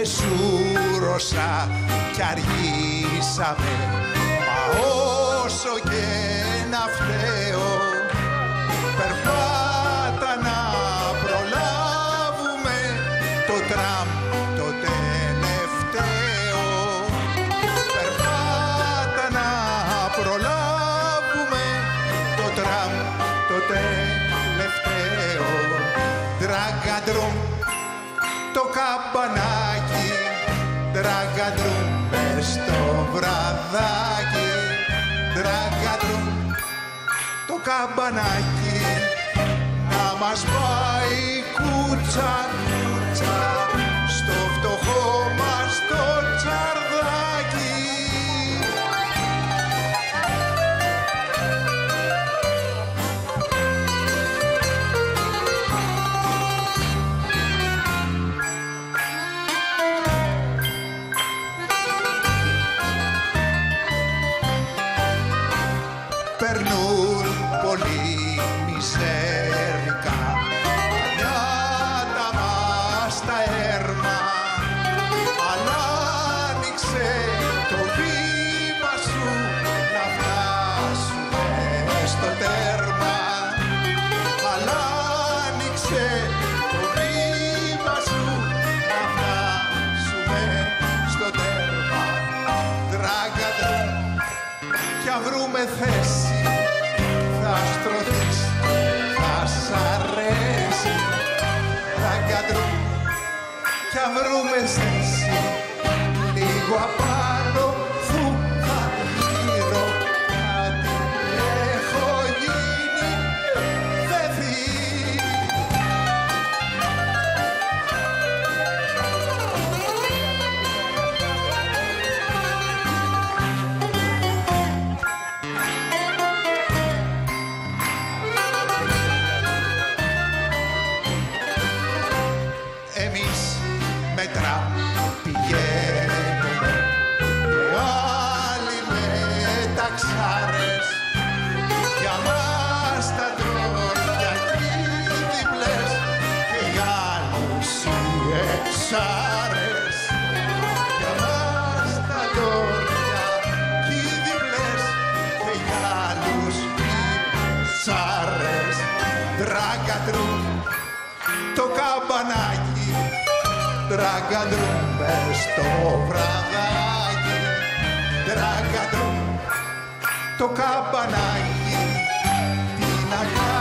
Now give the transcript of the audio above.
εσούρωσα κι αργήσαμε, μα όσο και να φταίω, περπάτα να προλάβουμε το τραμ το τελευταίο, περπάτα να προλάβουμε το τραμ το τελευταίο. Τραγκαντρούμ το καμπανάκι, τραγκαντρούμ μες στο βραδάκι, τραγκαντρούμ το καμπανάκι, να μας πάει κούτσα κούτσα στο φτωχό μας το τσαρδάκι. Περνούν πολύ μιζέρικα, ανάτα μας τα έρμα, αλλά άνοιξε το βήμα σου να φτάσουμε στο τέρμα, αλλά άνοιξε το βήμα σου να φτάσουμε στο τέρμα. Τράγκαντρούμ κι αν βρούμε θέση, θα στρωθείς, θα σ' αρέσει. Τραγκαντρούμ κι αν βρούμε θέση, λίγο απάνω φούχα γύρω, κάτι έχω γίνει παιδί. Με τραμ πηγαίνουμε, οι άλλοι με τα ξάρες, για μας τα τρόρια κίνδυπλες και για άλλους οι εξάρες, για μας τα τρόρια κίνδυπλες και για άλλους οι εξάρες. Τραγκαντρούμ το καμπανάκι, τραγκαντρούμ μες στο βραδάκι, τραγκαντρούμ το καμπανάκι, τι να κάνω.